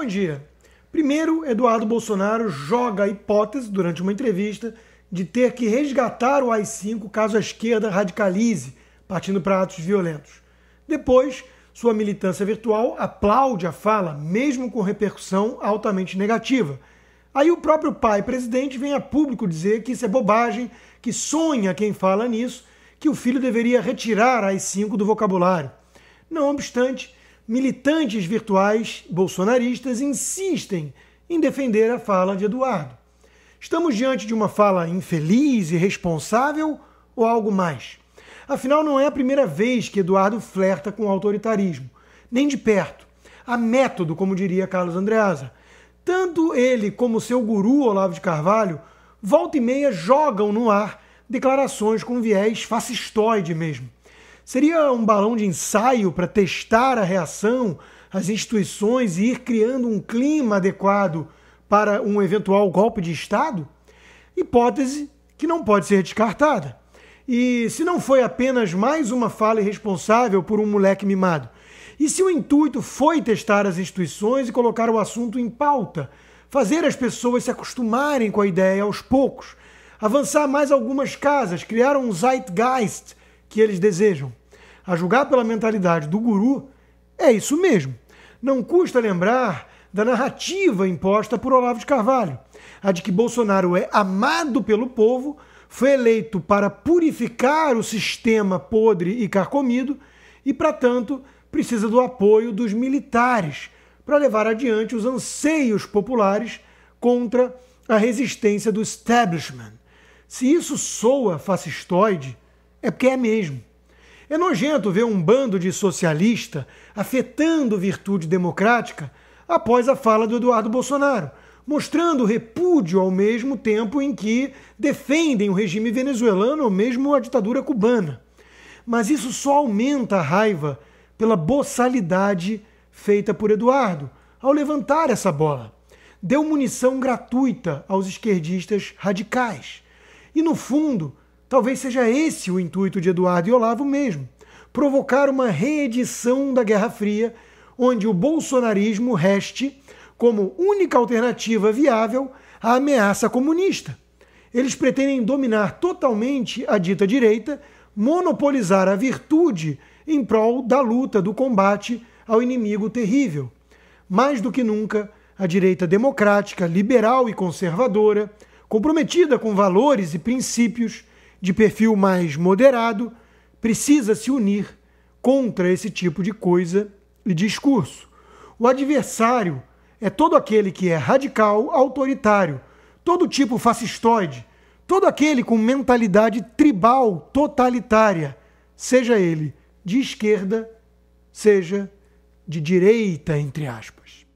Bom dia. Primeiro, Eduardo Bolsonaro joga a hipótese, durante uma entrevista, de ter que resgatar o AI-5 caso a esquerda radicalize, partindo para atos violentos. Depois, sua militância virtual aplaude a fala, mesmo com repercussão altamente negativa. Aí o próprio pai presidente vem a público dizer que isso é bobagem, que sonha quem fala nisso, que o filho deveria retirar AI-5 do vocabulário. Não obstante, militantes virtuais bolsonaristas insistem em defender a fala de Eduardo. Estamos diante de uma fala infeliz e irresponsável ou algo mais? Afinal, não é a primeira vez que Eduardo flerta com o autoritarismo, nem de perto. Há método, como diria Carlos Andreazza. Tanto ele como seu guru Olavo de Carvalho, volta e meia jogam no ar declarações com viés fascistoide mesmo. Seria um balão de ensaio para testar a reação, as instituições e ir criando um clima adequado para um eventual golpe de Estado? Hipótese que não pode ser descartada. E se não foi apenas mais uma fala irresponsável por um moleque mimado? E se o intuito foi testar as instituições e colocar o assunto em pauta, fazer as pessoas se acostumarem com a ideia aos poucos, avançar mais algumas casas, criar um zeitgeist que eles desejam? A julgar pela mentalidade do guru, é isso mesmo. Não custa lembrar da narrativa imposta por Olavo de Carvalho, a de que Bolsonaro é amado pelo povo, foi eleito para purificar o sistema podre e carcomido e, para tanto, precisa do apoio dos militares para levar adiante os anseios populares contra a resistência do establishment. Se isso soa fascistoide, é porque é mesmo. É nojento ver um bando de socialista afetando virtude democrática após a fala do Eduardo Bolsonaro, mostrando repúdio ao mesmo tempo em que defendem o regime venezuelano ou mesmo a ditadura cubana. Mas isso só aumenta a raiva pela boçalidade feita por Eduardo ao levantar essa bola. Deu munição gratuita aos esquerdistas radicais. E no fundo, talvez seja esse o intuito de Eduardo e Olavo mesmo, provocar uma reedição da Guerra Fria, onde o bolsonarismo reste, como única alternativa viável, à ameaça comunista. Eles pretendem dominar totalmente a dita direita, monopolizar a virtude em prol da luta, do combate ao inimigo terrível. Mais do que nunca, a direita democrática, liberal e conservadora, comprometida com valores e princípios, de perfil mais moderado, precisa se unir contra esse tipo de coisa e discurso. O adversário é todo aquele que é radical, autoritário, todo tipo fascistoide, todo aquele com mentalidade tribal, totalitária, seja ele de esquerda, seja de direita, entre aspas.